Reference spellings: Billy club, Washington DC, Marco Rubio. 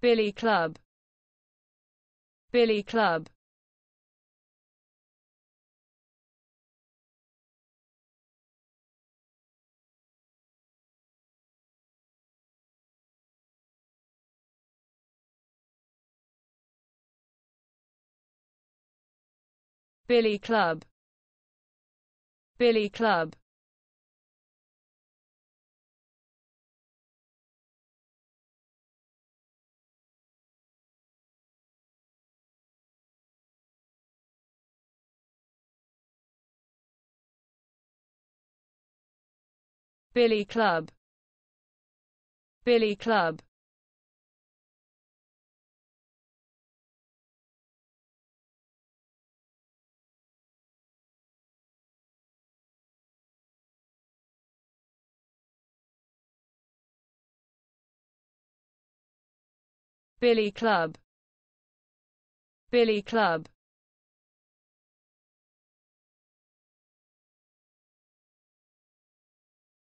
Billy club, Billy club. Billy club, Billy club. Billy club, Billy club. Billy club, Billy club.